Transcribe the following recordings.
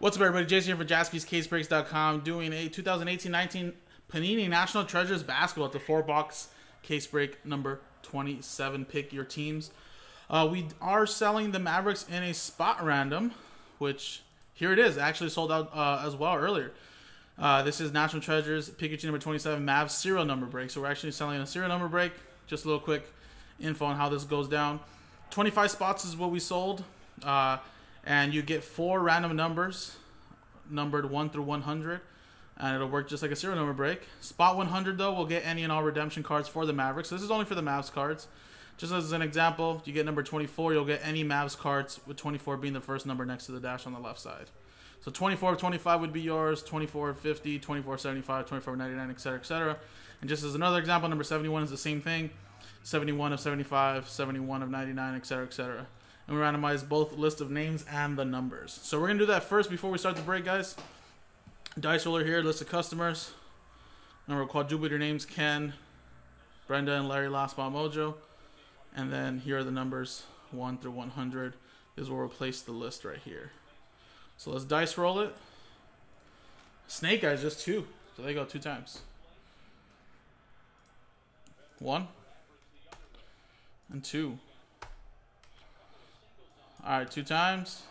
What's up, everybody? Jason here for JaspysCaseBreaks.com doing a 2018-19 Panini National Treasures Basketball at the 4-box case break number 27. Pick your teams. We are selling the Mavericks in a spot random, which here it is. Actually sold out as well earlier. This is National Treasures Pikachu number 27 Mavs serial number break. So we're actually selling a serial number break. Just a little quick info on how this goes down. 25 spots is what we sold. And you get 4 random numbers, numbered 1 through 100, and it'll work just like a serial number break. Spot 100, though, will get any and all redemption cards for the Mavericks. So this is only for the Mavs cards. Just as an example, if you get number 24, you'll get any Mavs cards, with 24 being the first number next to the dash on the left side. So 24 of 25 would be yours, 24 of 50, 24 of 75, 24 of 99, etc., etc. And just as another example, number 71 is the same thing, 71 of 75, 71 of 99, etc., etc. And we randomize both list of names and the numbers. So we're going to do that first before we start the break, guys. Dice roller here, list of customers. And we'll quadruple your names, Ken, Brenda, and Larry, Last Spot Mojo. And then here are the numbers, 1 through 100. This is where we'll place the list right here. So let's dice roll it. Snake Eyes, just 2. So they go 2 times. 1 and 2. All right, 2 times.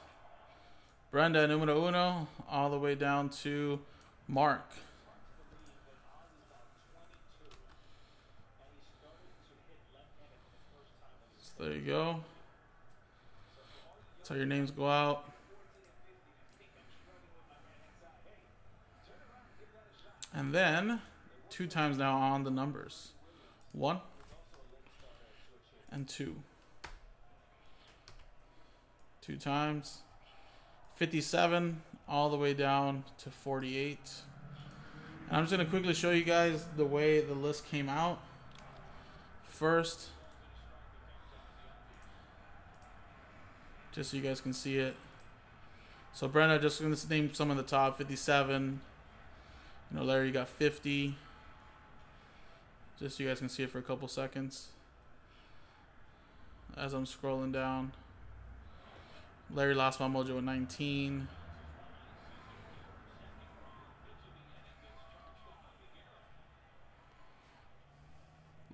Brenda, numero uno, all the way down to Mark. So there you go. That's how your names go out. And then 2 times now on the numbers. 1 and 2. 2 times, 57 all the way down to 48. And I'm just going to quickly show you guys the way the list came out. First, just so you guys can see it. So Brenda, just going to name some of the top, 57. You know, Larry, you got 50. Just so you guys can see it for a couple seconds as I'm scrolling down. Larry Last Spot Mojo with 19.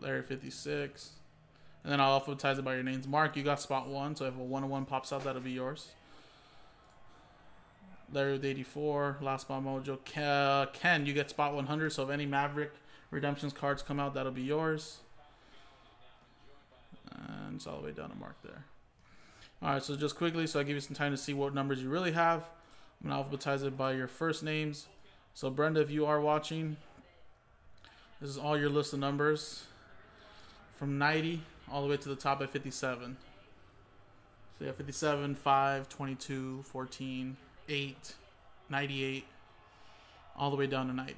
Larry 56. And then I'll alphabetize it by your names. Mark, you got spot 1, so if a 101 pops out, that'll be yours. Larry with 84. Last Spot Mojo. Ken, you get spot 100, so if any Maverick Redemptions cards come out, that'll be yours. And it's all the way down to Mark there. Alright, so just quickly, so I give you some time to see what numbers you really have. I'm going to alphabetize it by your first names. So Brenda, if you are watching, this is all your list of numbers. From 90 all the way to the top at 57. So you have 57, 5, 22, 14, 8, 98, all the way down to 90.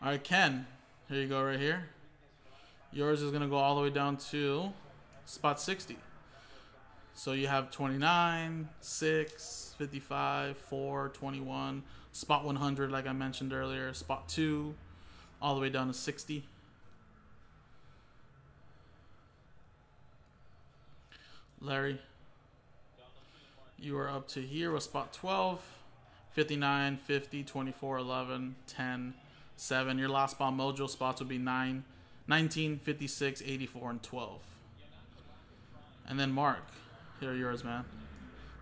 Alright, Ken. Here you go right here. Yours is going to go all the way down to spot 60. So you have 29, 6, 55, 4, 21, spot 100 like I mentioned earlier, spot 2, all the way down to 60. Larry, you are up to here with spot 12, 59, 50, 24, 11, 10, 7. Your Last Spot Mojo spots would be 9, 19, 56, 84, and 12. And then Mark, here are yours, man.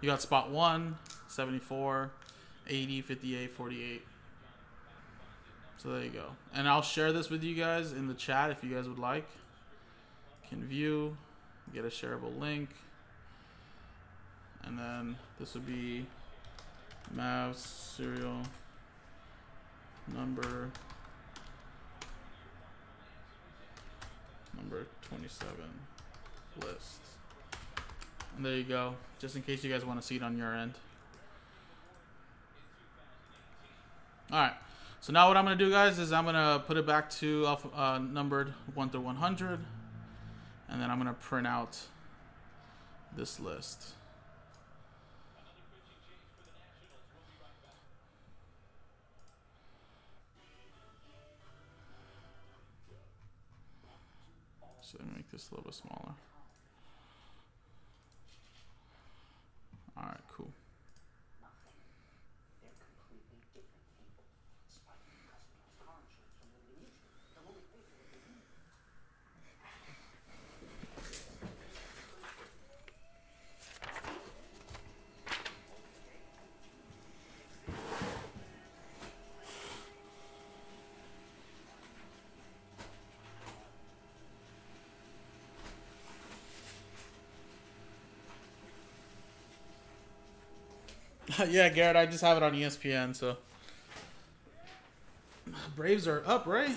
You got spot 1, 74, 80, 58, 48. So there you go. And I'll share this with you guys in the chat if you guys would like. Can view, get a shareable link. And then this would be Mavs serial number 27 list. And there you go, just in case you guys want to see it on your end. Alright, so now what I'm going to do, guys, is I'm going to put it back to numbered 1 through 100. And then I'm going to print out this list. So let me make this a little bit smaller. All right, cool. Yeah, Garrett, I just have it on ESPN, so. Braves are up, right?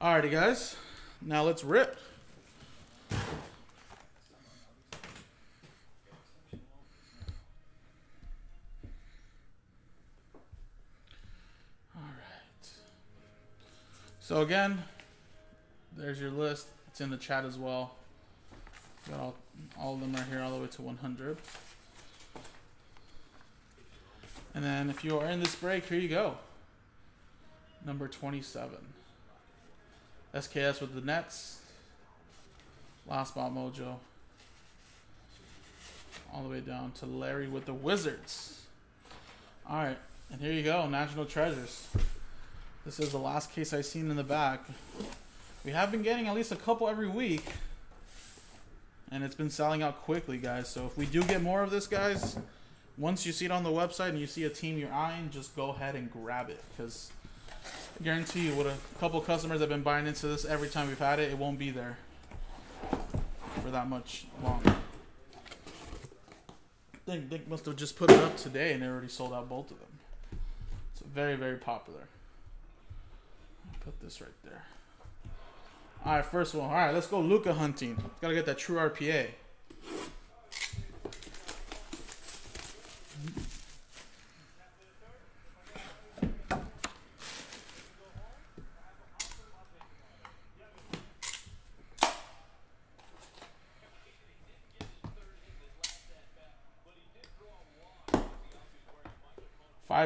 Alrighty, guys. Now let's rip. Alright. So, again, there's your list. It's in the chat as well. Got all of them right here, all the way to 100. And then if you are in this break, here you go. Number 27. SKS with the Nets. Last Ball Mojo. All the way down to Larry with the Wizards. All right. And here you go, National Treasures. This is the last case I've seen in the back. We have been getting at least a couple every week. And it's been selling out quickly, guys. So if we do get more of this, guys... Once you see it on the website and you see a team you're eyeing, just go ahead and grab it. Because I guarantee you, with a couple customers that have been buying into this every time we've had it, it won't be there for that much longer. I think Dick must have just put it up today and they already sold out both of them. It's very, very popular. I'll put this right there. All right, first one. All right, let's go Luka hunting. Got to get that true RPA.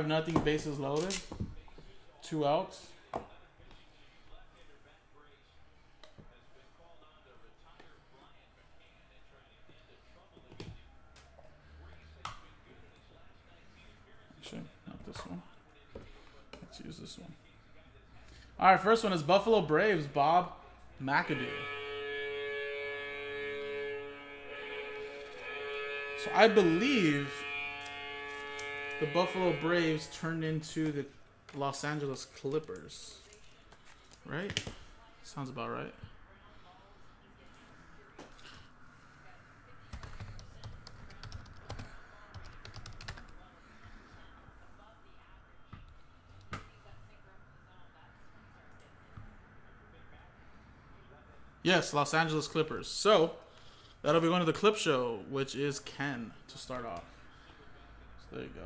Nothing, bases loaded, 2 outs. Actually, not this one. Let's use this one. All right, first one is Buffalo Braves, Bob McAdoo. So I believe the Buffalo Braves turned into the Los Angeles Clippers. Right? Sounds about right. Yes, Los Angeles Clippers. So, that'll be going to the clip show, which is Ken to start off. So, there you go.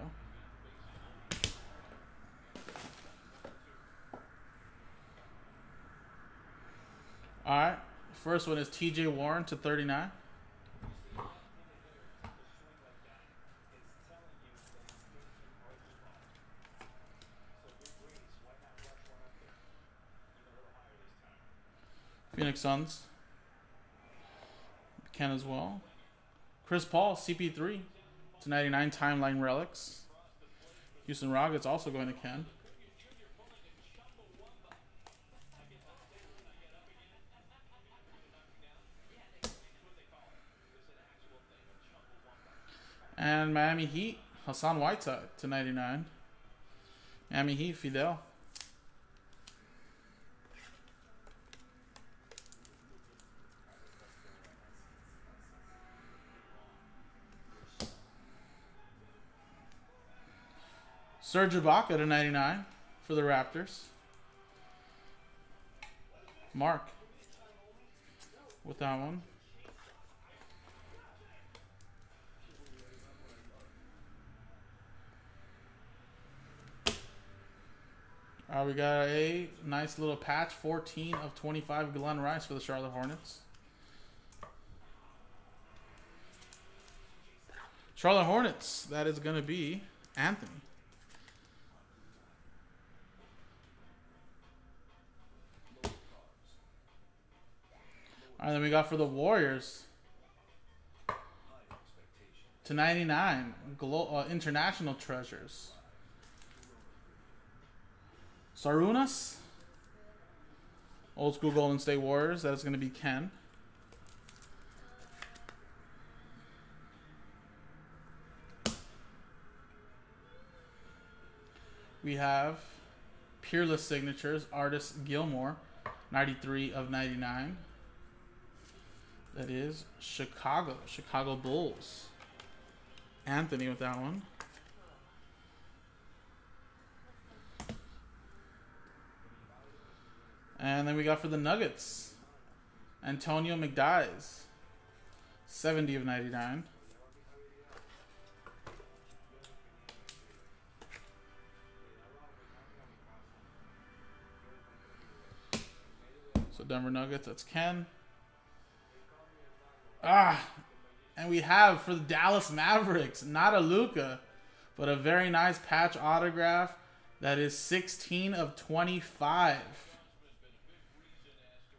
All right, first one is TJ Warren to 39. Phoenix Suns. Ken as well. Chris Paul, CP3 to 99, Timeline Relics. Houston Rockets also going to Ken. And Miami Heat, Hassan Whiteside to 99. Miami Heat, Fidel. Serge Ibaka to 99 for the Raptors. Mark with that one. All right, we got a nice little patch, 14 of 25, Glenn Rice for the Charlotte Hornets. Charlotte Hornets, that is going to be Anthony. All right, then we got for the Warriors, /99, International Treasures. Sarunas. Old school Golden State Warriors. That is going to be Ken. We have Peerless Signatures, Artis Gilmore, 93/99. That is Chicago, Chicago Bulls. Anthony with that one. And then we got for the Nuggets, Antonio McDyess, 70/99. Denver Nuggets, that's Ken. And we have for the Dallas Mavericks, not a Luka, but a very nice patch autograph. That is 16/25.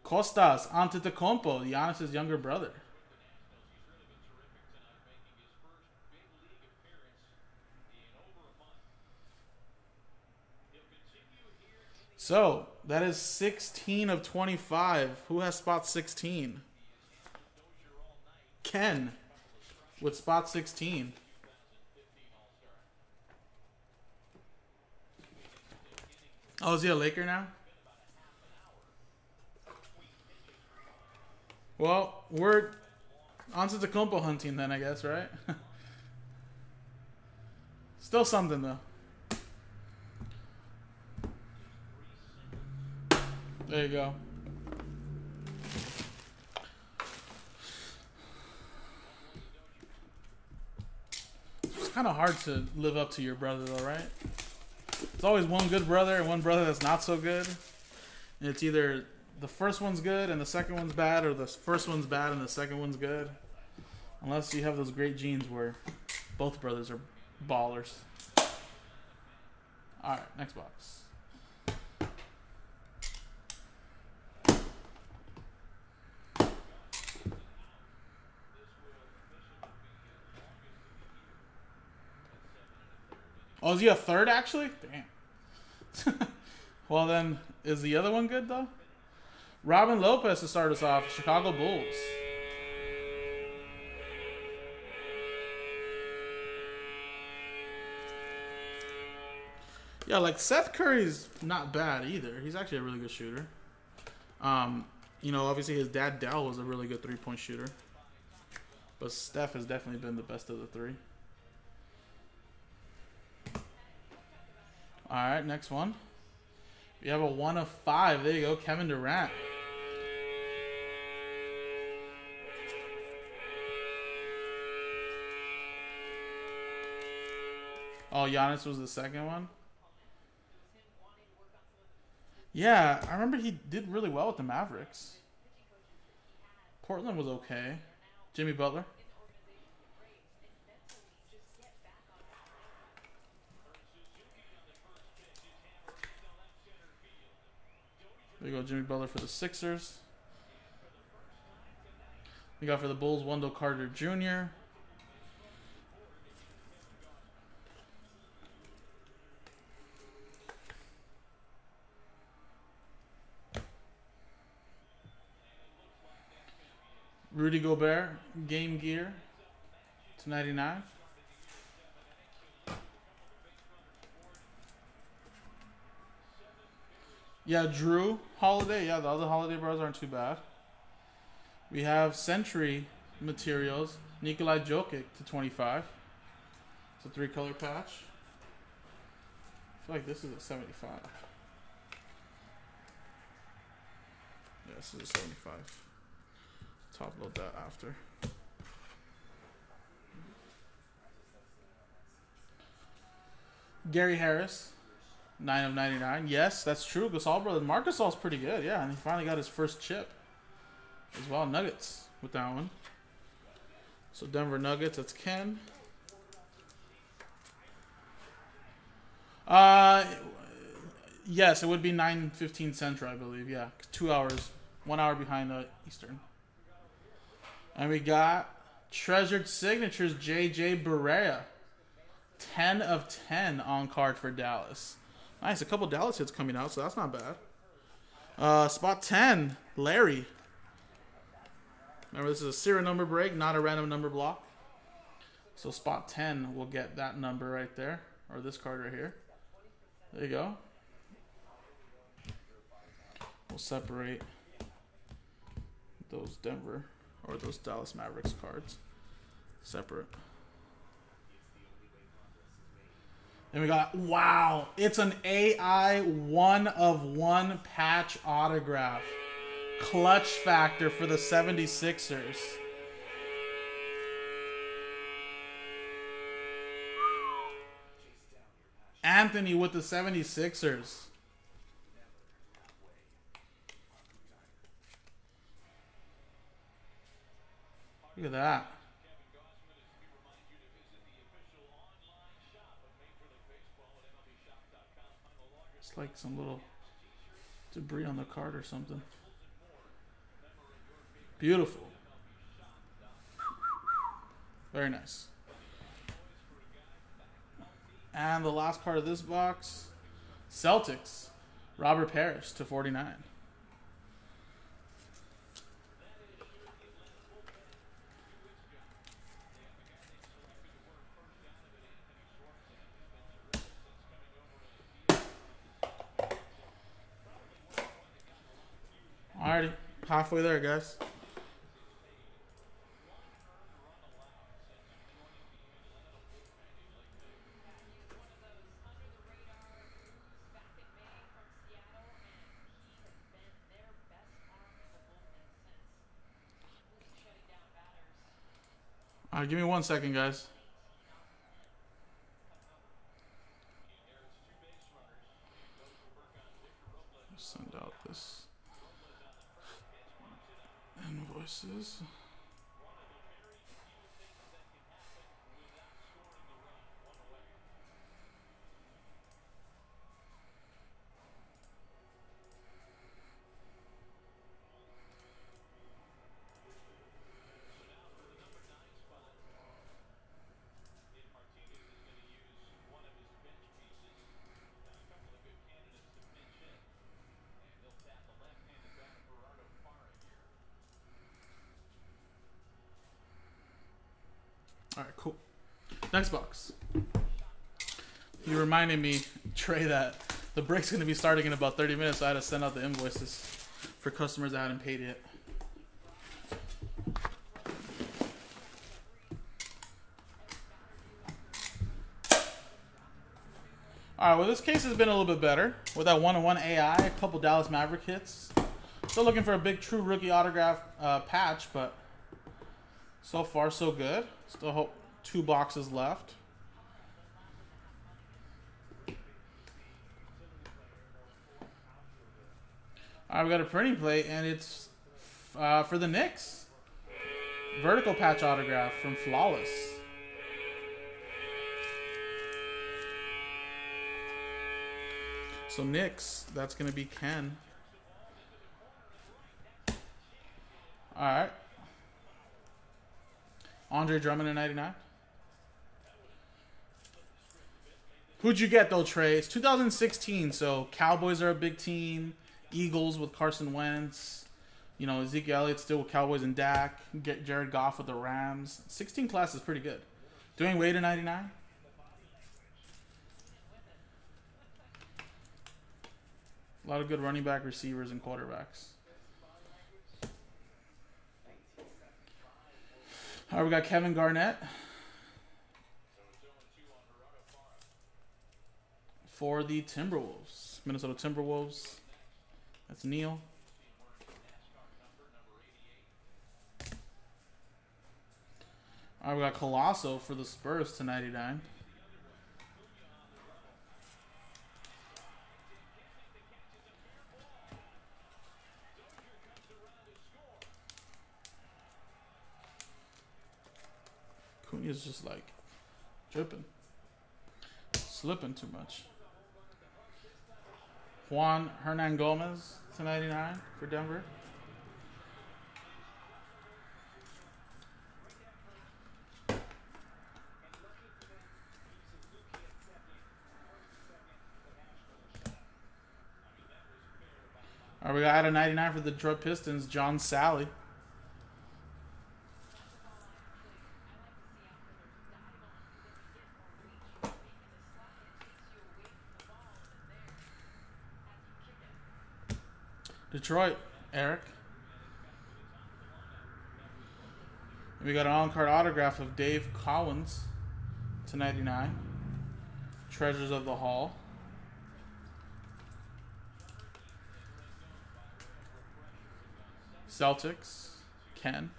Kostas Antetokounmpo, Giannis' younger brother. So, that is 16/25. Who has spot 16? Ken with spot 16. Oh, is he a Laker now? Well, we're on to the Antetokounmpo hunting then, I guess, right? Still something, though. There you go. It's kind of hard to live up to your brother, though, right? It's always one good brother and one brother that's not so good. And it's either the first one's good and the second one's bad, or the first one's bad and the second one's good. Unless you have those great genes where both brothers are ballers. All right, next box. Oh, is he a third, actually? Damn. Well, then, is the other one good, though? Robin Lopez to start us off. Chicago Bulls. Yeah, like, Seth Curry's not bad, either. He's actually a really good shooter. You know, obviously, his dad, Dell, was a really good three-point shooter. But Steph has definitely been the best of the three. All right, next one. We have a 1/5. There you go, Kevin Durant. Oh, Giannis was the second one? Yeah, I remember he did really well with the Mavericks. Portland was okay. Jimmy Butler. There you go, Jimmy Butler for the Sixers. We got for the Bulls, Wendell Carter Jr. Rudy Gobert, Game Gear, 2/99. Yeah, Drew Holiday. Yeah, the other Holiday brothers aren't too bad. We have Century Materials, Nikola Jokic /25. It's a three-color patch. I feel like this is a 75. Yeah, this is a 75. Top load that after. Gary Harris. 9/99. Yes, that's true. Gasol brother. Marc Gasol's pretty good. Yeah, and he finally got his first chip as well. Nuggets with that one. So Denver Nuggets. That's Ken. Yes, it would be 9:15 Central, I believe. Yeah, 2 hours, 1 hour behind Eastern. And we got Treasured Signatures, J.J. Barea. 10 of 10 on card for Dallas. Nice, a couple Dallas hits coming out, so that's not bad. Spot 10, Larry. Remember, this is a serial number break, not a random number block. So spot 10 will get that number right there, or this card right here. There you go. We'll separate those Denver, or those Dallas Mavericks cards. Separate. Then we got, wow, it's an AI 1/1 patch autograph. Clutch factor for the 76ers. Anthony with the 76ers. Look at that. It's like some little debris on the card or something. Beautiful. Very nice. And the last card of this box, Celtics, Robert Parish /49. Alrighty, halfway there, guys. Alright, give me 1 second, guys. Send out this invoices. Alright, cool. Next box. You reminded me, Trey, that the break's going to be starting in about 30 minutes, so I had to send out the invoices for customers that hadn't paid yet. Alright, well, this case has been a little bit better. With that 1/1 AI, a couple Dallas Maverick hits. Still looking for a big true rookie autograph patch, but so far, so good. Still hope 2 boxes left. Alright, we got a printing plate, and it's for the Knicks. Vertical patch autograph from Flawless. So Knicks, that's going to be Ken. Alright. Andre Drummond in 99. Who'd you get, though, Trey? It's 2016, so Cowboys are a big team. Eagles with Carson Wentz. You know, Ezekiel Elliott still with Cowboys and Dak. Get Jared Goff with the Rams. 16 class is pretty good. Dwayne Wade in 99. A lot of good running back, receivers, and quarterbacks. All right, we got Kevin Garnett for the Timberwolves. Minnesota Timberwolves. That's Neil. All right, we got Colosso for the Spurs /99. Is just like dripping, slipping too much. Juan Hernan Gomez /99 for Denver. Or we got out of 99 for the Detroit Pistons, John Sally. Detroit, Eric. And we got an on-card autograph of Dave Collins /99. Treasures of the Hall. Celtics, Ken.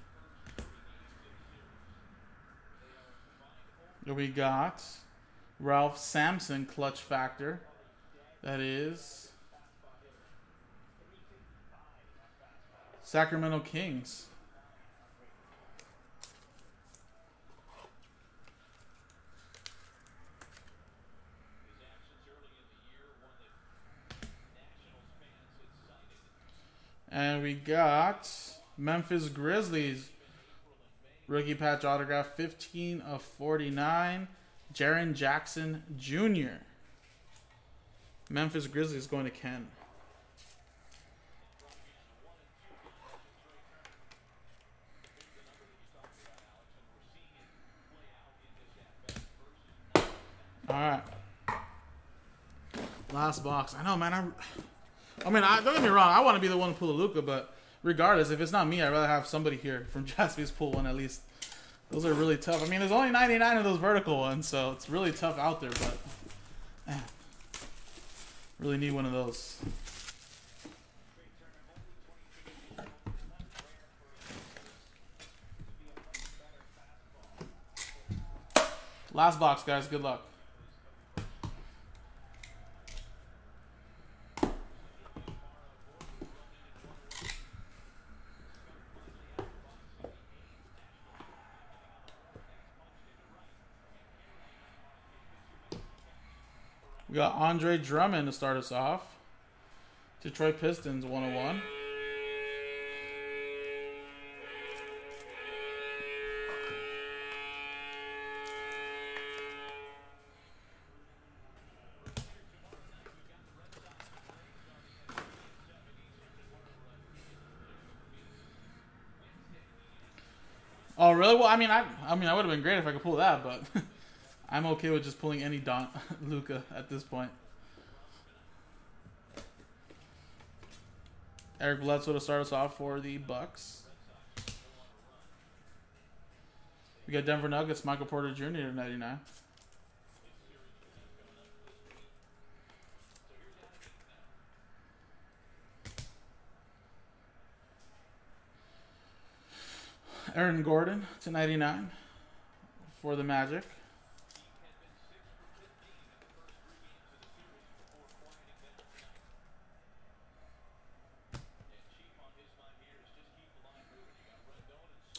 And we got Ralph Sampson, Clutch Factor. That is Sacramento Kings. And we got Memphis Grizzlies, rookie patch autograph, 15/49, Jaren Jackson Jr. Memphis Grizzlies going to Ken. All right, last box. I know, man. I mean, don't get me wrong. I want to be the one to pull a Luka, but regardless, if it's not me, I'd rather have somebody here from Jaspy's pull one at least. Those are really tough. I mean, there's only 99 of those vertical ones, so it's really tough out there, but man, really need one of those. Last box, guys. Good luck. We got Andre Drummond to start us off. Detroit Pistons, 1/1. Oh, really? Well, I mean, I would have been great if I could pull that, but I'm okay with just pulling any Luka at this point. Eric Bledsoe to start us off for the Bucks. We got Denver Nuggets, Michael Porter Jr. /99. Aaron Gordon /99 for the Magic.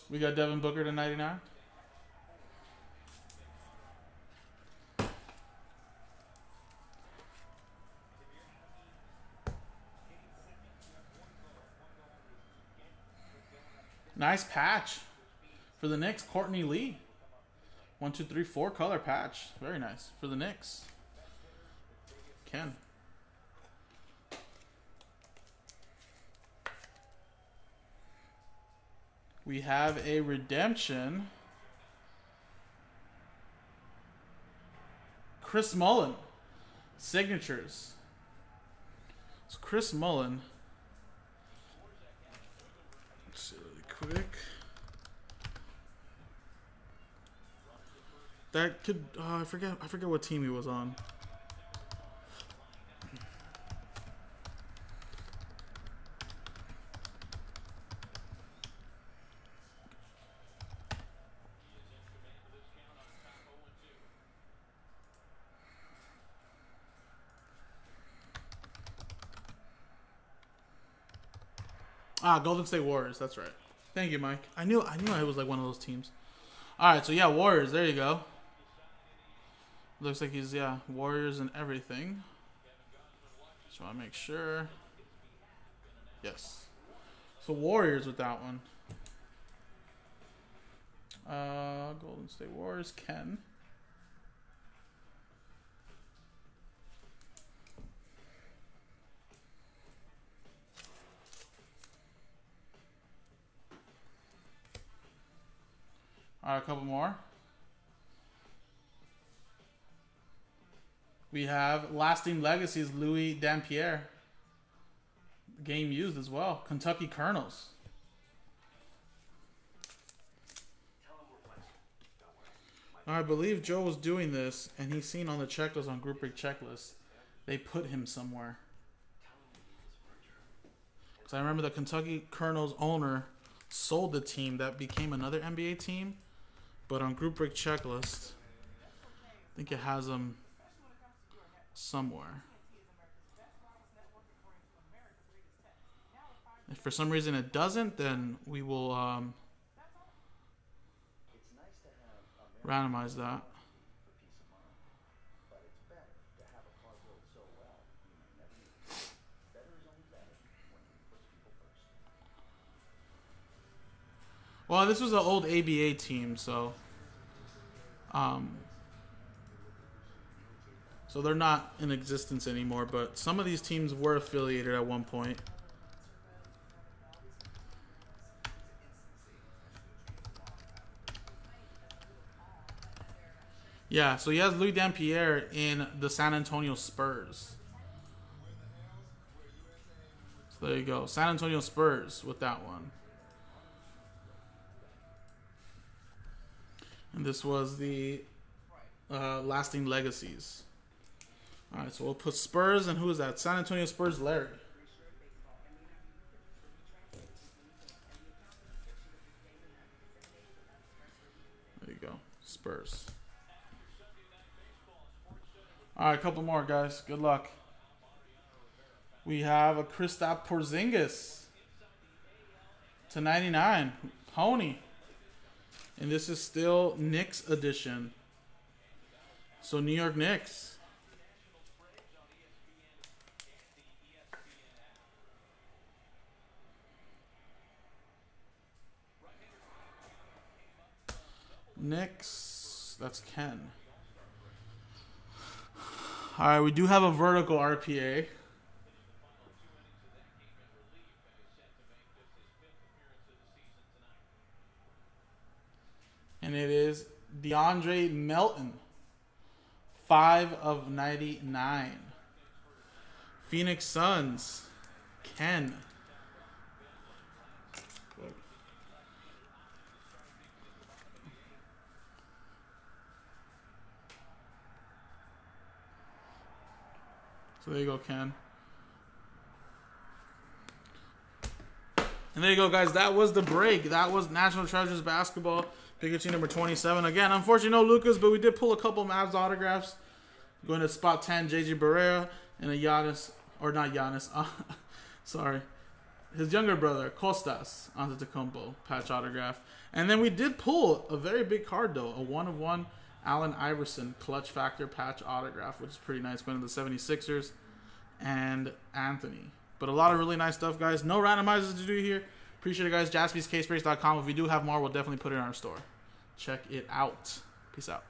We got Devin Booker /99. Nice patch for the Knicks, Courtney Lee. 1, 2, 3, 4 color patch. Very nice for the Knicks. Ken. We have a redemption. Chris Mullin. Signatures. It's Chris Mullin. Let's see really quick. That could I forget what team he was on. Ah, Golden State Warriors. That's right. Thank you, Mike. I knew I was like one of those teams. All right, so yeah, Warriors. There you go. Looks like he's Warriors and everything. Just want to make sure. Yes. So Warriors with that one. Golden State Warriors. Ken. All right, a couple more. We have Lasting Legacies, Louis Dampierre. Game used as well. Kentucky Colonels. Now, I believe Joe was doing this, and he's seen on the checklist, on Group Break Checklist, they put him somewhere. Because I remember the Kentucky Colonels owner sold the team that became another NBA team, but on Group Break Checklist, I think it has him somewhere. If for some reason it doesn't, then we will randomize that. Well, this was an old ABA team, so so they're not in existence anymore, but some of these teams were affiliated at one point. Yeah, so he has Louis Dampierre in the San Antonio Spurs. So there you go. San Antonio Spurs with that one. And this was the Lasting Legacies. All right, so we'll put Spurs, and who is that? San Antonio Spurs, Larry. There you go, Spurs. All right, a couple more, guys. Good luck. We have a Kristaps Porzingis /99. Pony. And this is still Knicks edition. So New York Knicks. Knicks. That's Ken. All right, we do have a vertical RPA. And it is DeAndre Melton, 5/99. Phoenix Suns, Ken. So there you go, Ken. And there you go, guys. That was the break. That was National Treasures Basketball, Pikachu number 27. Again, unfortunately, no Lucas, but we did pull a couple Mavs autographs. Going to spot 10, J.J. Barea, and a Giannis, or not Giannis, sorry. His younger brother, Kostas Antetokounmpo, patch autograph. And then we did pull a very big card, though, a 1/1. Allen Iverson, Clutch Factor patch autograph, which is pretty nice. Going to the 76ers and Anthony. But a lot of really nice stuff, guys. No randomizers to do here. Appreciate it, guys. JaspysCaseBreaks.com. If we do have more, we'll definitely put it in our store. Check it out. Peace out.